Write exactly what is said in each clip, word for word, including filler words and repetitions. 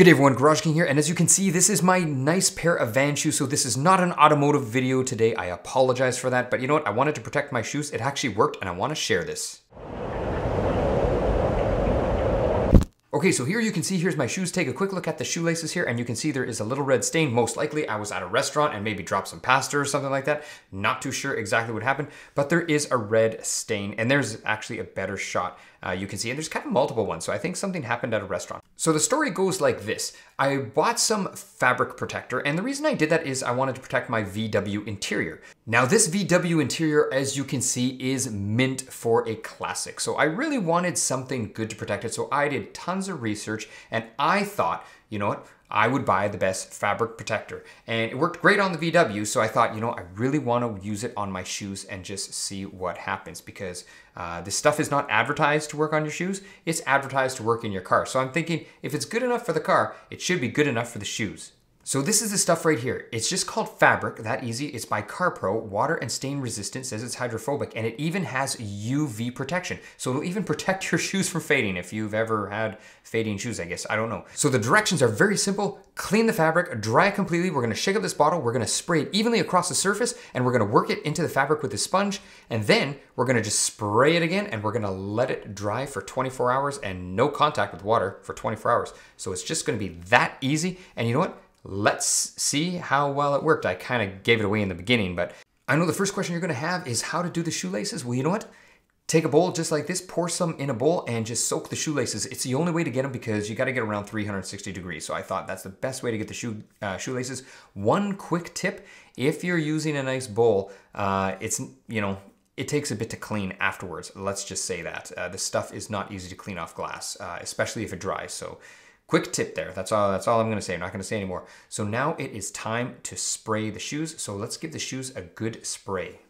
Good day everyone, Garage King here, and as you can see, this is my nice pair of Vans shoes, so this is not an automotive video today. I apologize for that, but you know what? I wanted to protect my shoes. It actually worked, and I want to share this. Okay, so here you can see, here's my shoes. Take a quick look at the shoelaces here, and you can see there is a little red stain. Most likely I was at a restaurant and maybe dropped some pasta or something like that. Not too sure exactly what happened, but there is a red stain, and there's actually a better shot. Uh, you can see, and there's kind of multiple ones, so I think something happened at a restaurant. So the story goes like this. I bought some fabric protector, and the reason I did that is I wanted to protect my V W interior. Now this V W interior, as you can see, is mint for a classic. So I really wanted something good to protect it, so I did tons of research, and I thought, you know what? I would buy the best fabric protector. And it worked great on the V W, so I thought, you know, I really want to use it on my shoes and just see what happens, because uh, this stuff is not advertised to work on your shoes, it's advertised to work in your car. So I'm thinking, if it's good enough for the car, it should be good enough for the shoes. So this is the stuff right here. It's just called fabric, that easy. It's by CarPro, water and stain resistant, says it's hydrophobic, and it even has U V protection. So it'll even protect your shoes from fading, if you've ever had fading shoes, I guess, I don't know. So the directions are very simple. Clean the fabric, dry it completely. We're gonna shake up this bottle, we're gonna spray it evenly across the surface, and we're gonna work it into the fabric with a sponge, and then we're gonna just spray it again, and we're gonna let it dry for twenty-four hours and no contact with water for twenty-four hours. So it's just gonna be that easy, and you know what? Let's see how well it worked. I kind of gave it away in the beginning, but I know the first question you're gonna have is how to do the shoelaces. Well, you know what? Take a bowl just like this, pour some in a bowl, and just soak the shoelaces. It's the only way to get them because you gotta get around three hundred sixty degrees. So I thought that's the best way to get the shoe uh, shoelaces. One quick tip, if you're using a nice bowl, uh, it's, you know, it takes a bit to clean afterwards. Let's just say that. Uh, this stuff is not easy to clean off glass, uh, especially if it dries. So quick tip there, that's all, that's all I'm gonna say, I'm not gonna say anymore. So now it is time to spray the shoes, so let's give the shoes a good spray.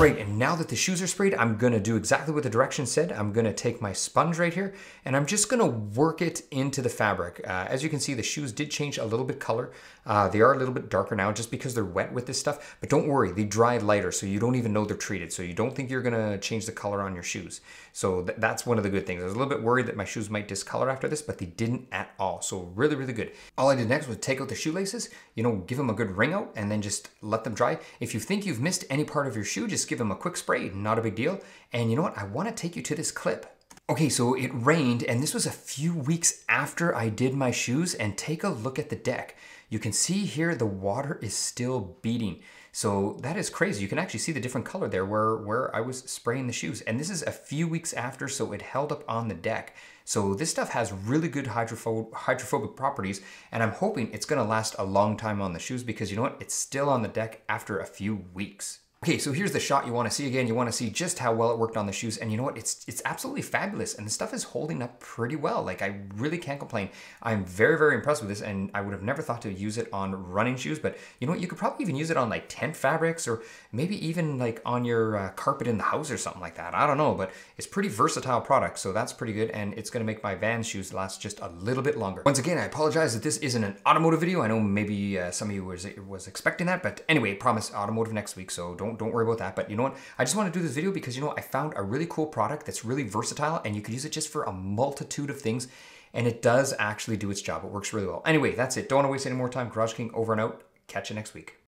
Great, and now that the shoes are sprayed, I'm gonna do exactly what the directions said. I'm gonna take my sponge right here, and I'm just gonna work it into the fabric. Uh, as you can see, the shoes did change a little bit color. Uh, they are a little bit darker now just because they're wet with this stuff, but don't worry, they dry lighter, so you don't even know they're treated, so you don't think you're gonna change the color on your shoes. So th that's one of the good things. I was a little bit worried that my shoes might discolor after this, but they didn't at all, so really, really good. All I did next was take out the shoelaces, you know, give them a good wring out, and then just let them dry. If you think you've missed any part of your shoe, just give them a quick spray, not a big deal. And you know what? I want to take you to this clip. Okay, so it rained, and this was a few weeks after I did my shoes, and take a look at the deck. You can see here the water is still beating. So that is crazy. You can actually see the different color there where, where I was spraying the shoes. And this is a few weeks after, so it held up on the deck. So this stuff has really good hydropho hydrophobic properties, and I'm hoping it's gonna last a long time on the shoes, because you know what? It's still on the deck after a few weeks. Okay, so here's the shot you wanna see again. You wanna see just how well it worked on the shoes, and you know what, it's it's absolutely fabulous, and the stuff is holding up pretty well. Like, I really can't complain. I'm very, very impressed with this, and I would have never thought to use it on running shoes, but you know what, you could probably even use it on like tent fabrics, or maybe even like on your uh, carpet in the house or something like that. I don't know, but it's pretty versatile product, so that's pretty good, and it's gonna make my Vans shoes last just a little bit longer. Once again, I apologize that this isn't an automotive video. I know maybe uh, some of you was, was expecting that, but anyway, I promise automotive next week, so don't Don't worry about that. But you know what? I just want to do this video because, you know, I found a really cool product that's really versatile, and you can use it just for a multitude of things, and it does actually do its job. It works really well. Anyway, that's it. Don't want to waste any more time. Garage King over and out. Catch you next week.